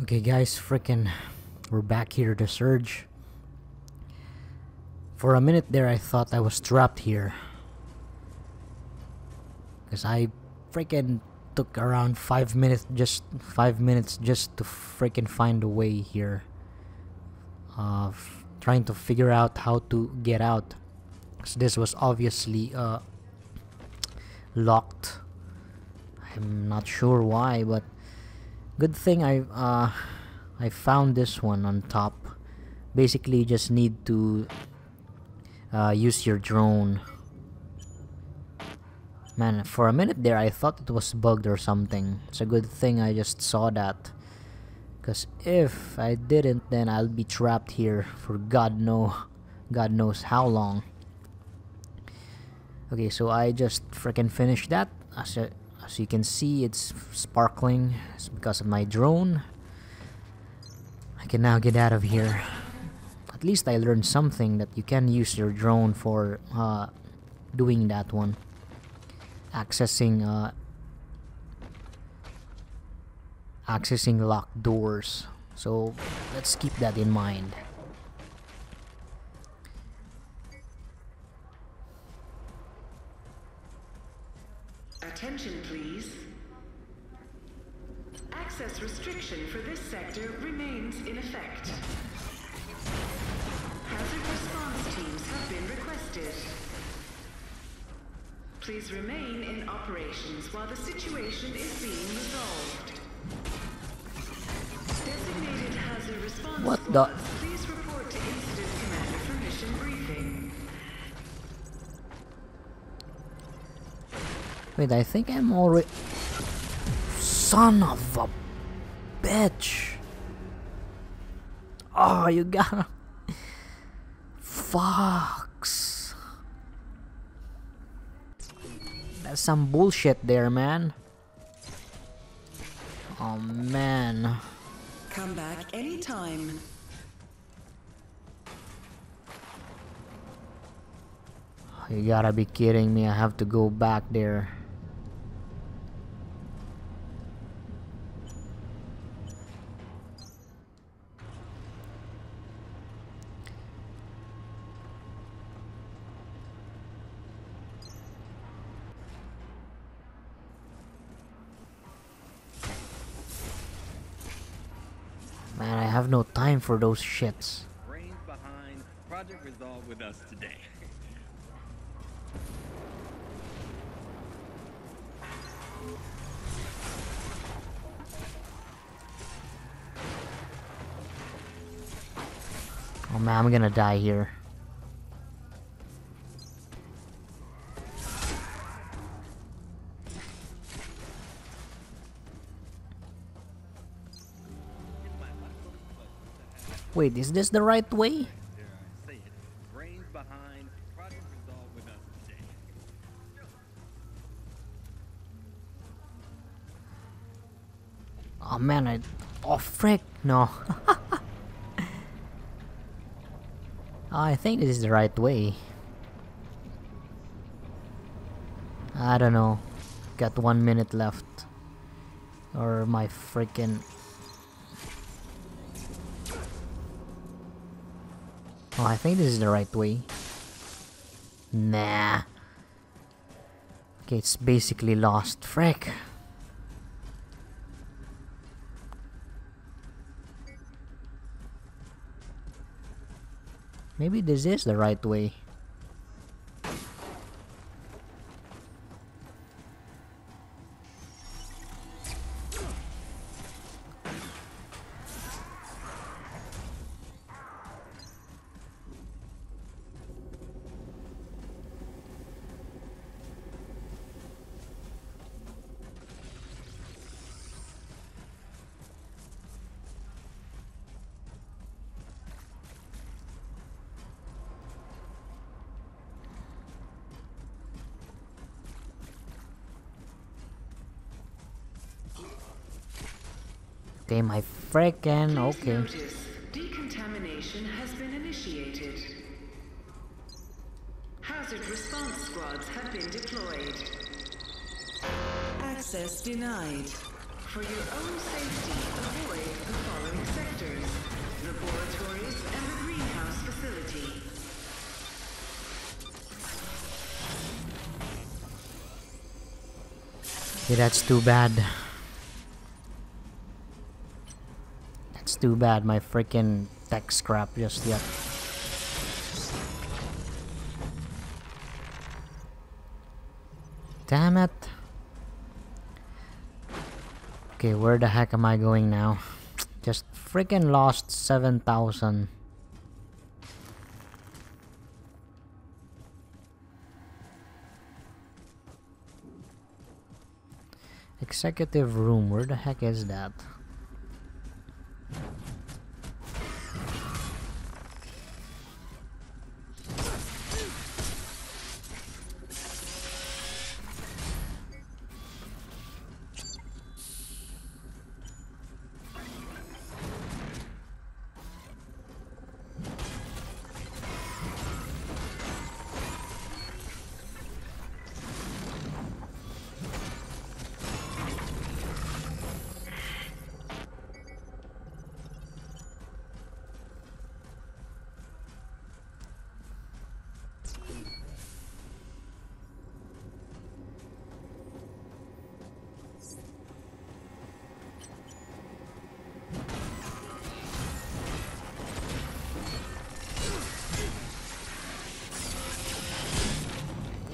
Okay guys, frickin' we're back here to Surge. For a minute there I thought I was trapped here, because I frickin' took around 5 minutes, just to frickin' find a way here. Of trying to figure out how to get out. So this was obviously locked. I'm not sure why, but good thing I found this one on top. Basically, you just need to use your drone. Man, for a minute there, I thought it was bugged or something. It's a good thing I just saw that. Because if I didn't, then I'll be trapped here for God knows how long. Okay, so I just freaking finished that. As you can see, it's sparkling. It's because of my drone. I can now get out of here. At least I learned something, that you can use your drone for doing that one. Accessing locked doors. So let's keep that in mind. Attention please. Access restriction for this sector remains in effect. Hazard response teams have been requested. Please remain in operations while the situation is being resolved. Designated hazard response squads, please report to incident commander for mission briefing. Wait, I think I'm already... Son of a bitch! Oh, you gotta... Fox! That's some bullshit there, man. Oh, man. Come back anytime. You gotta be kidding me, I have to go back there. Man, I have no time for those shits. Brains behind Project Resolve with us today. Oh man, I'm gonna die here. Wait, is this the right way? Oh man, oh frick, no. I think this is the right way. I don't know. Got 1 minute left. Or my freaking... Oh, I think this is the right way. Nah. Okay, it's basically lost. Frick. Maybe this is the right way. Okay, my frickin', okay. Please notice, decontamination has been initiated. Hazard response squads have been deployed. Access denied. For your own safety, avoid the following sectors: laboratories and the greenhouse facility. Yeah, that's too bad. That's too bad. My freaking tech scrap just yet. Damn it. Okay, where the heck am I going now? Just freaking lost 7,000. Executive room, where the heck is that?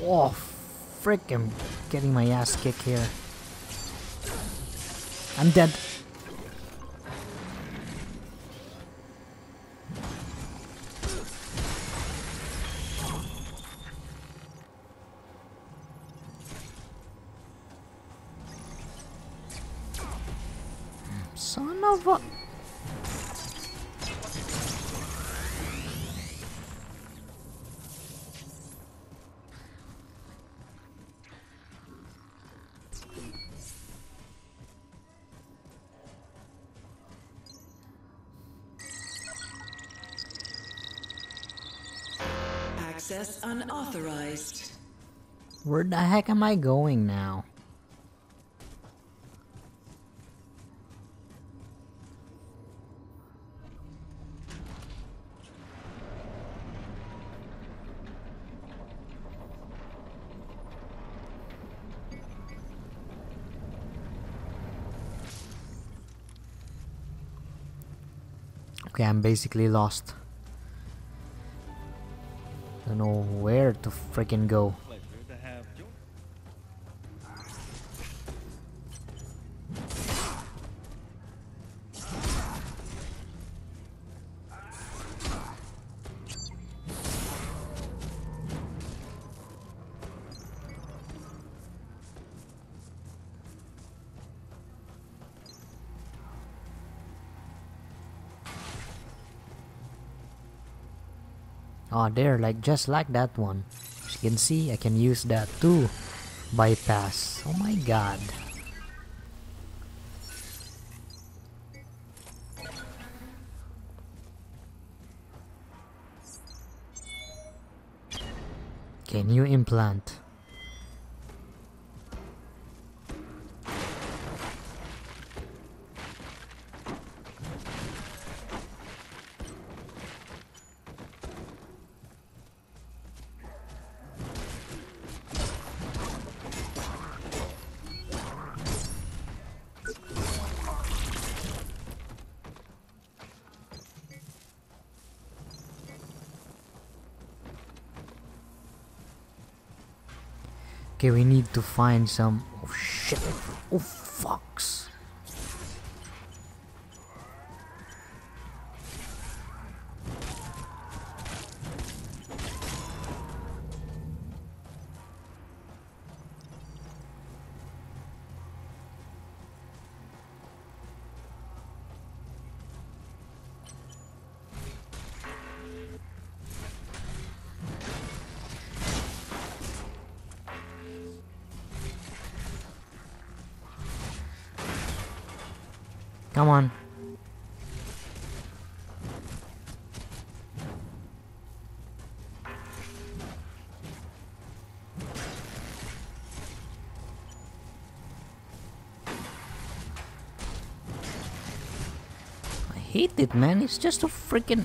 Oh, frick, I'm getting my ass kicked here. I'm dead. Son of a... Access unauthorized. Where the heck am I going now? Okay, I'm basically lost. Don't know where to freaking go. Oh, there, like just like that one. As you can see, I can use that to bypass. Oh my god. Okay, new implant. Okay, we need to find some... Oh shit! Oh fucks! Come on. hate it, man. It's just so freaking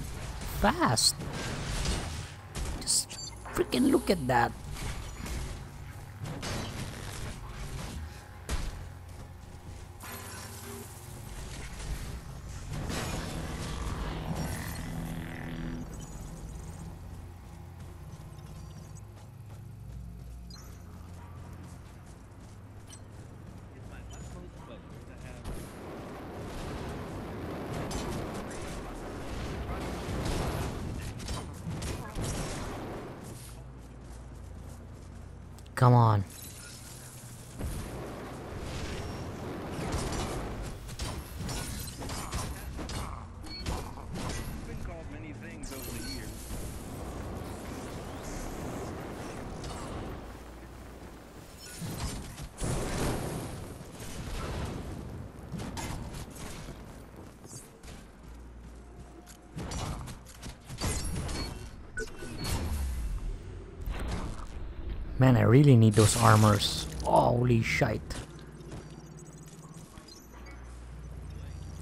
fast. Just freaking look at that. Come on. Man, I really need those armors. Holy shit.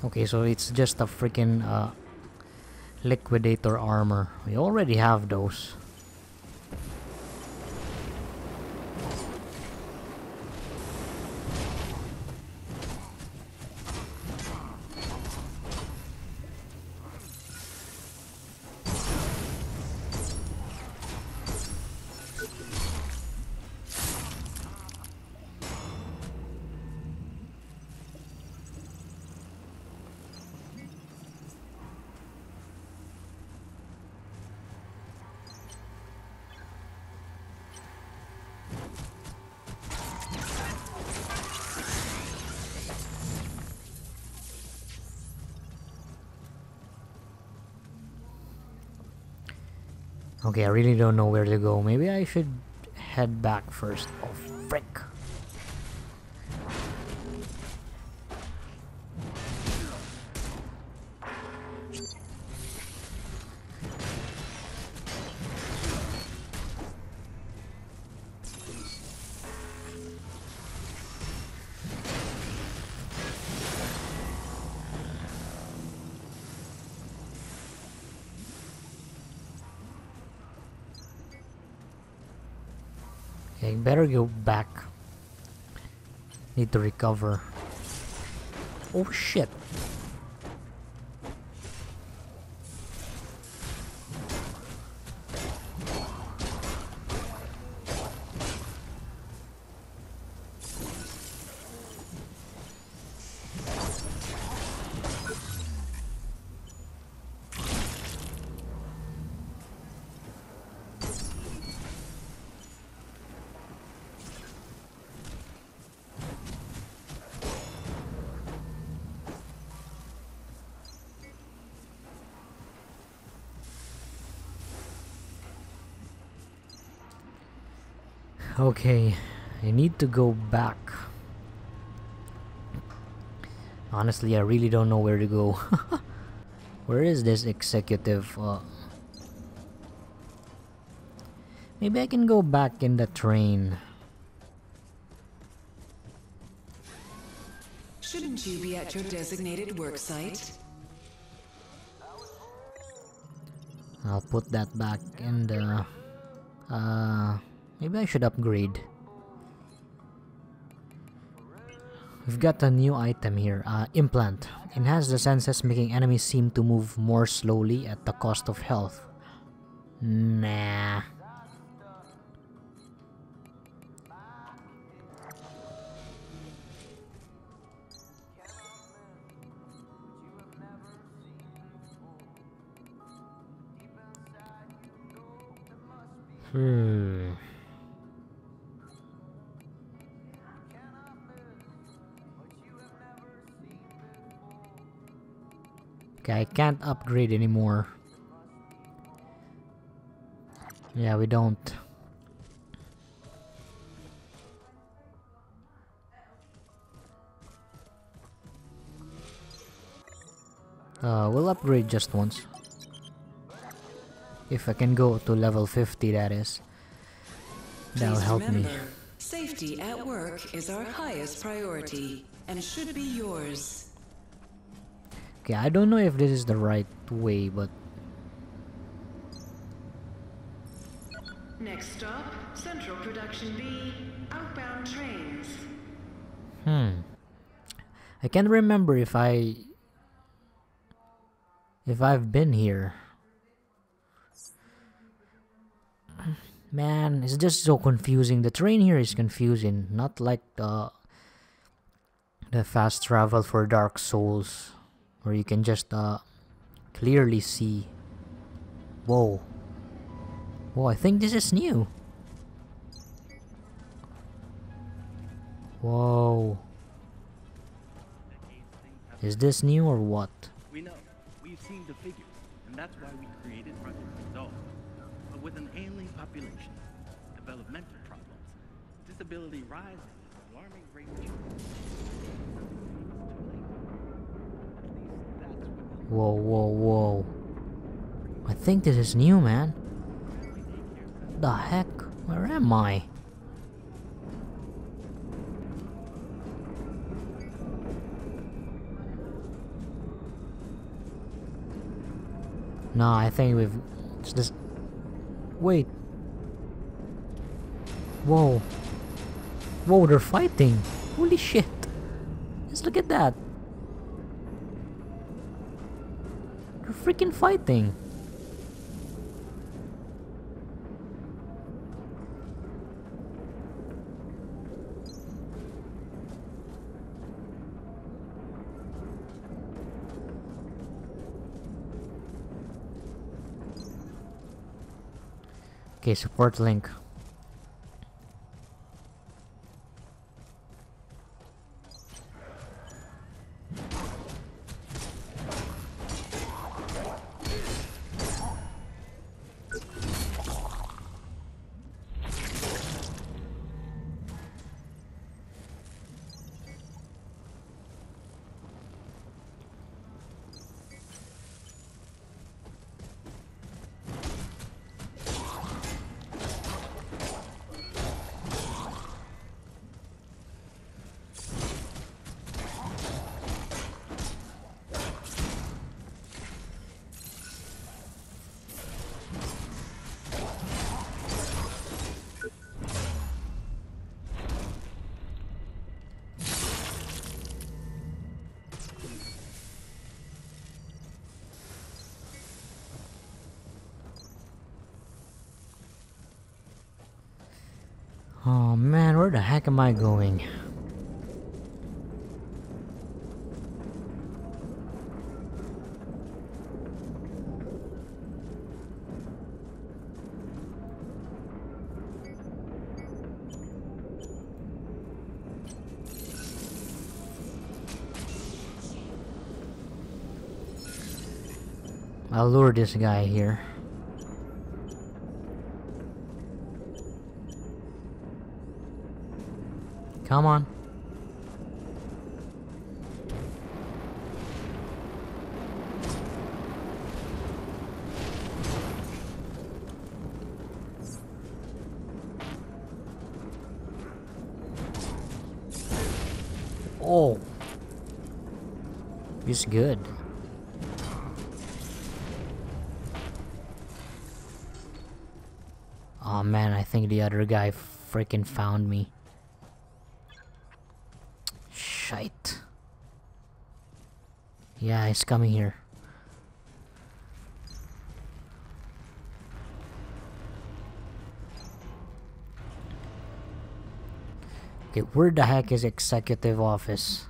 Okay, so it's just a freaking liquidator armor. We already have those. Okay, I really don't know where to go. Maybe I should head back first. Oh, frick. I better go back. Need to recover. Oh shit. Okay, I need to go back. Honestly, I really don't know where to go. Where is this executive? Maybe I can go back in the train. Shouldn't you be at your designated work site? I'll put that back in the... Maybe I should upgrade. We've got a new item here. Implant. Enhance the senses, making enemies seem to move more slowly at the cost of health. Nah. I can't upgrade anymore. Yeah, we don't. We'll upgrade just once. If I can go to level 50, that is. That'll help me. Safety at work is our highest priority and should be yours. Okay, I don't know if this is the right way, but... Next stop, Central Production B, outbound trains. I can't remember if I've been here. Man, it's just so confusing. The train here is confusing. Not like the fast travel for Dark Souls, where you can just clearly see. Whoa. Whoa, I think this is new. Whoa. Is this new or what? We know. We've seen the figures, and that's why we created Project Resolve. But with an ailing population, developmental problems, disability rising at alarming rate. Whoa, whoa, whoa. I think this is new, man. What the heck? Where am I? No, I think we've... It's just... Wait. Whoa. Whoa, they're fighting. Holy shit. Just look at that. They're freaking fighting. Okay, support link. Oh man, where the heck am I going? I'll lure this guy here. Come on. Oh, it's good. Oh man, I think the other guy freaking found me. Shite. Yeah, he's coming here. Okay, where the heck is executive office?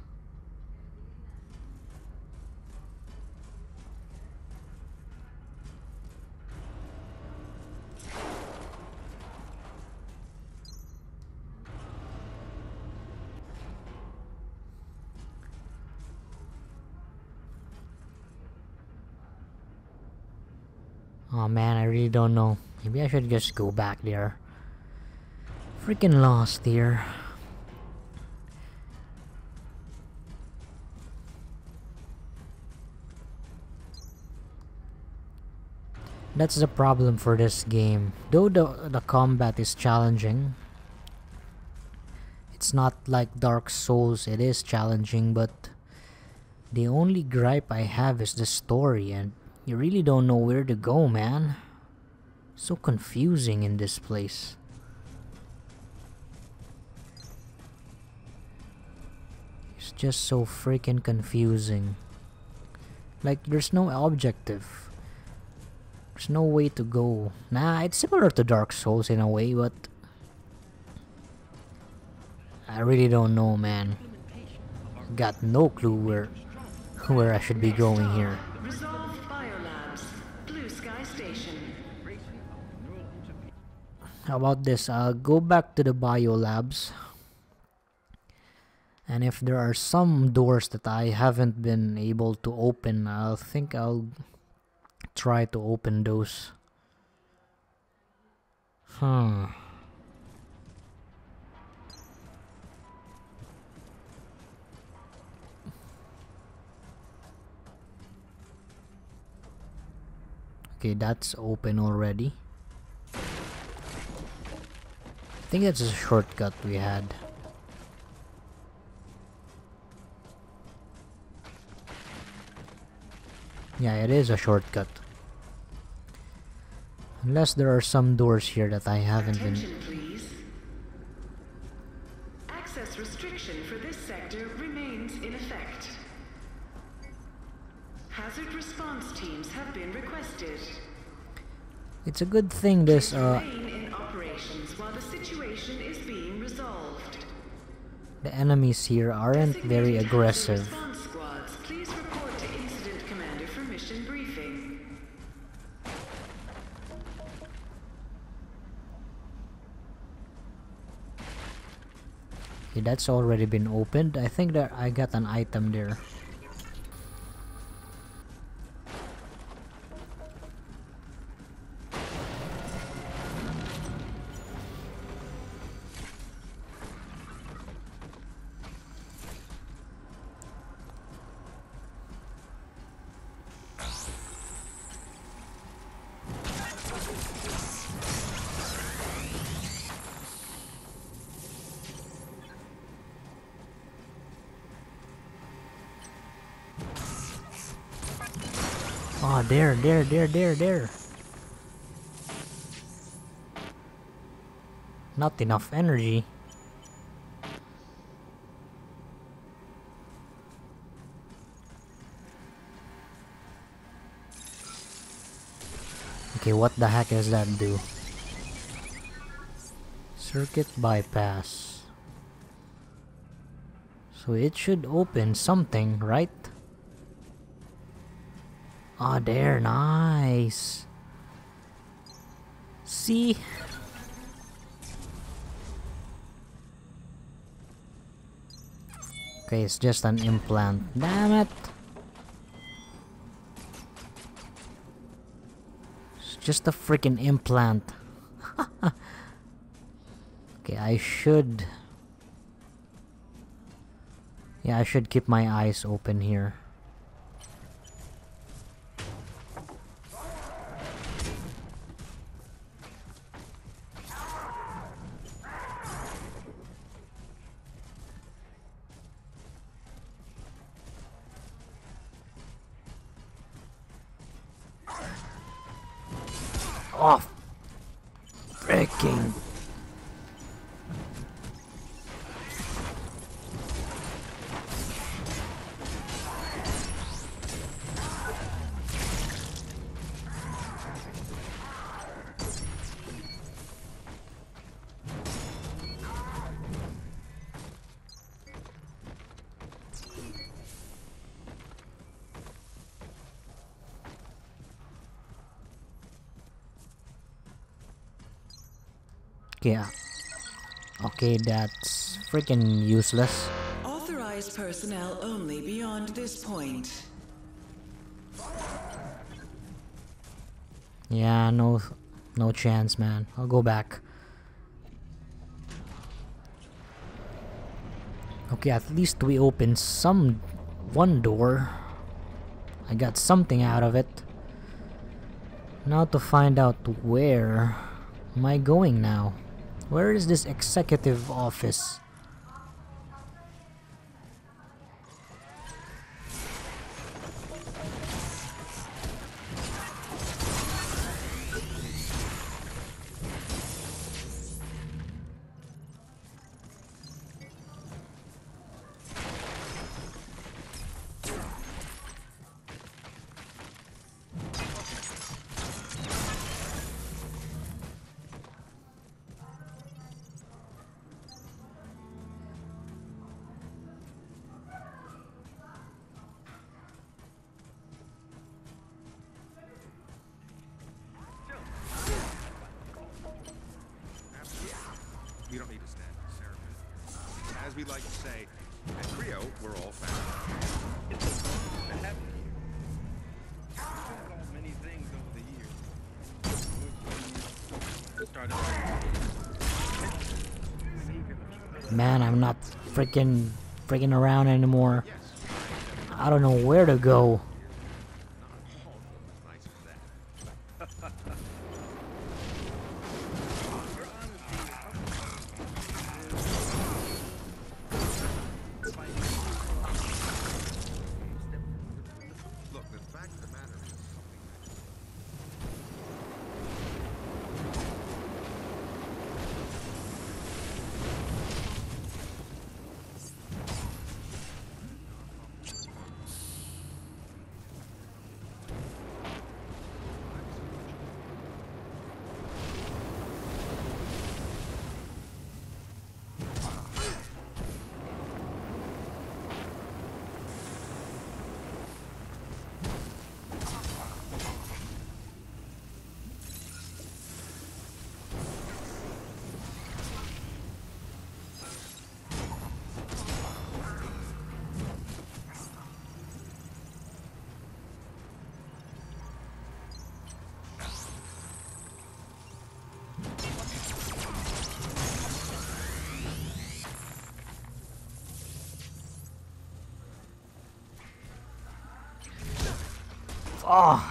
Oh man, I really don't know. Maybe I should just go back there. Freaking lost here. That's the problem for this game. Though the combat is challenging, it's not like Dark Souls. It is challenging, but The only gripe I have is the story, and you really don't know where to go, man. So confusing in this place. It's just so freaking confusing. Like, there's no objective. There's no way to go. Nah, it's similar to Dark Souls in a way, but I really don't know, man. Got no clue where I should be going here. How about this? Go back to the biolabs, and if there are some doors that I haven't been able to open, I think I'll try to open those. Okay, that's open already. I think that's a shortcut we had. Yeah, it is a shortcut. Unless there are some doors here that I haven't been. Attention, please. Access restriction for this sector remains in effect. Hazard response teams have been requested. It's a good thing this while the situation is being resolved. The enemies here aren't very aggressive. Response squads, please report to incident commander for mission briefing. Okay, that's already been opened. I think that I got an item there. Oh, there. Not enough energy. Okay, what the heck does that do? Circuit bypass. So it should open something, right? Ah, there, nice. See? Okay, it's just an implant. Damn it! It's just a freaking implant. Okay, I should. Yeah, I should keep my eyes open here. Off, freaking. Yeah. Okay, that's freaking useless. Authorized personnel only beyond this point. Yeah, no chance, man. I'll go back. Okay, at least we opened one door. I got something out of it. Now to find out, where am I going now? Where is this executive office? We don't need to stand on ceremony. As we like to say, at Creo, we're all family. It's a fun to have you here. We've done all many things over the years. Man, I'm not freaking around anymore. I don't know where to go. Oh.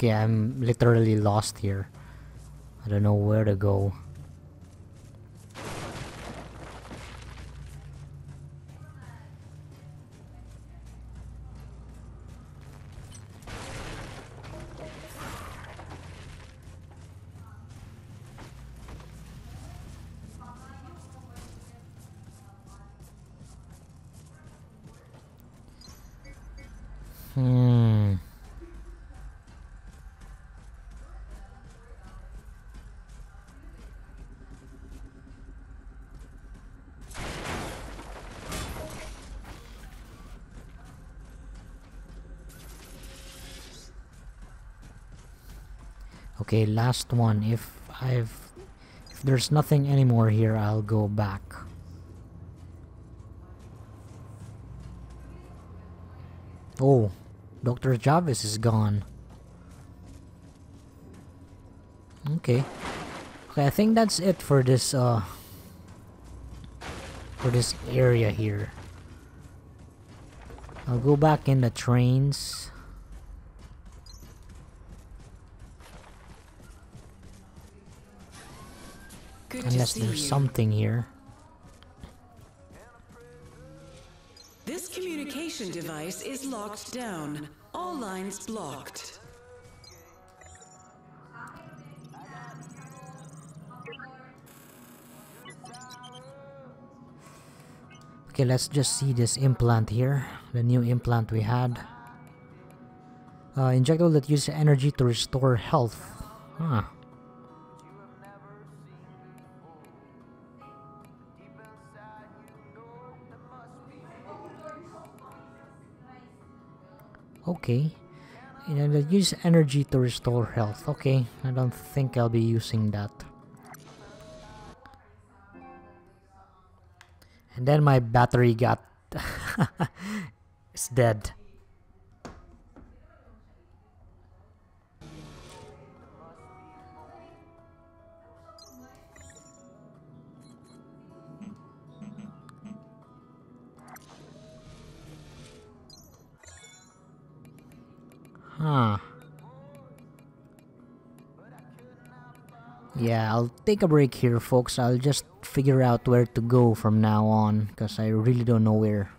Yeah, I'm literally lost here. I don't know where to go. Okay, last one. If there's nothing anymore here, I'll go back. Oh, Dr. Jarvis is gone. Okay. Okay, I think that's it for this area here. I'll go back in the trains. Unless there's something here. This communication device is locked down. All lines blocked. Okay, let's just see this implant here. The new implant we had. Injectable that uses energy to restore health. Huh. Okay, you know, use energy to restore health. Okay, I don't think I'll be using that. And then my battery got... it's dead. Huh. Yeah, I'll take a break here, folks. I'll just figure out where to go from now on, because I really don't know where.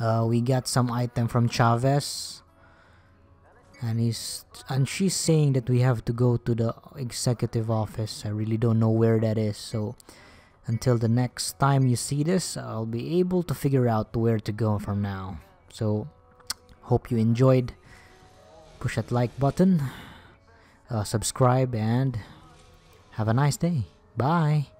We got some item from Chavez. And she's saying that we have to go to the executive office. I really don't know where that is, so until the next time you see this, I'll be able to figure out where to go from now. So, hope you enjoyed. Push that like button, subscribe, and have a nice day. Bye!